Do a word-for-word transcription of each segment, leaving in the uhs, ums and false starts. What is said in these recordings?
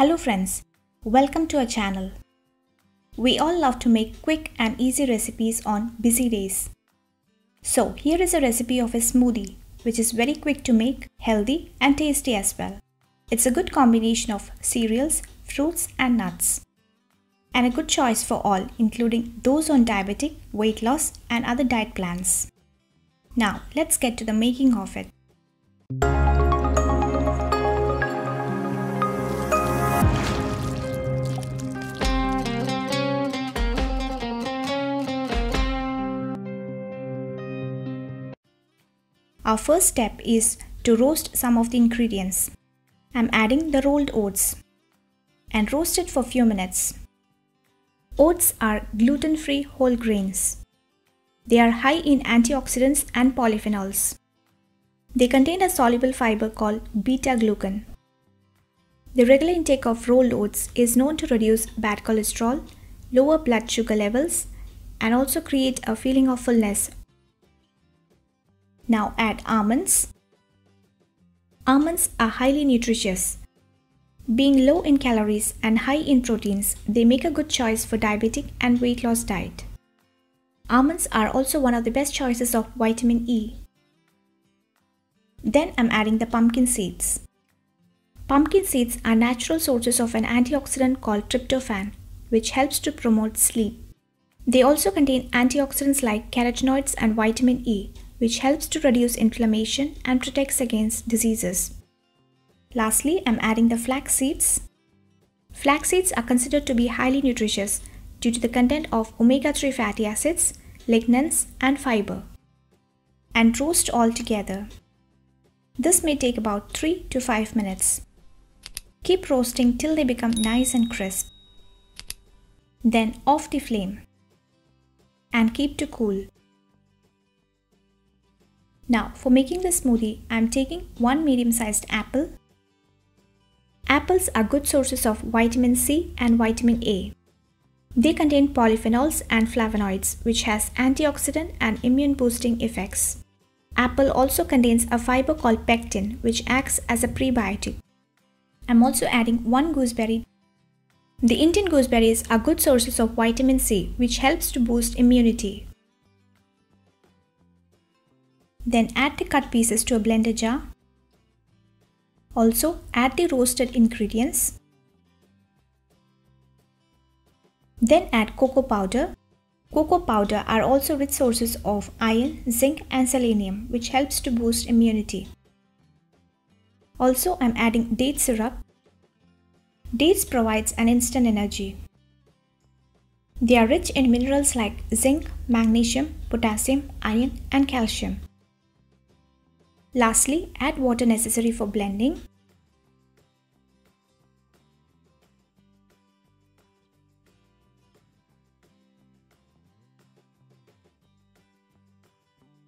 Hello friends, welcome to our channel. We all love to make quick and easy recipes on busy days. So here is a recipe of a smoothie which is very quick to make, healthy and tasty as well. It's a good combination of cereals, fruits and nuts. And a good choice for all, including those on diabetic, weight loss and other diet plans. Now let's get to the making of it. Our first step is to roast some of the ingredients. I'm adding the rolled oats and roast it for few minutes. Oats are gluten-free whole grains. They are high in antioxidants and polyphenols. They contain a soluble fiber called beta-glucan. The regular intake of rolled oats is known to reduce bad cholesterol, lower blood sugar levels, and also create a feeling of fullness. Now add almonds. Almonds are highly nutritious. Being low in calories and high in proteins, they make a good choice for diabetic and weight loss diet. Almonds are also one of the best choices of vitamin E. Then I'm adding the pumpkin seeds. Pumpkin seeds are natural sources of an antioxidant called tryptophan, which helps to promote sleep. They also contain antioxidants like carotenoids and vitamin E, which helps to reduce inflammation and protects against diseases. Lastly, I'm adding the flax seeds. Flax seeds are considered to be highly nutritious due to the content of omega three fatty acids, lignans and fiber. And roast all together. This may take about three to five minutes. Keep roasting till they become nice and crisp. Then off the flame and keep to cool. Now for making the smoothie, I am taking one medium-sized apple. Apples are good sources of vitamin C and vitamin A. They contain polyphenols and flavonoids, which has antioxidant and immune-boosting effects. Apple also contains a fiber called pectin, which acts as a prebiotic. I am also adding one gooseberry. The Indian gooseberries are good sources of vitamin C, which helps to boost immunity. Then add the cut pieces to a blender jar. Also add the roasted ingredients. Then add cocoa powder. Cocoa powder are also rich sources of iron, zinc and selenium, which helps to boost immunity. Also I'm adding date syrup. Dates provides an instant energy. They are rich in minerals like zinc, magnesium, potassium, iron and calcium. Lastly, add water necessary for blending.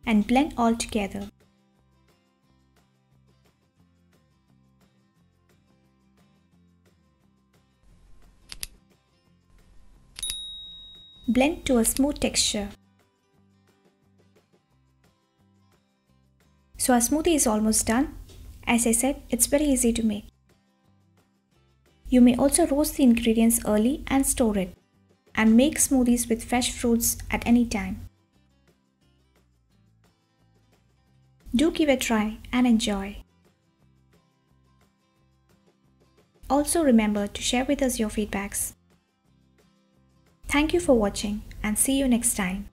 And blend all together. Blend to a smooth texture. So our smoothie is almost done. As I said, it's very easy to make. You may also roast the ingredients early and store it. And make smoothies with fresh fruits at any time. Do give it a try and enjoy. Also remember to share with us your feedbacks. Thank you for watching and see you next time.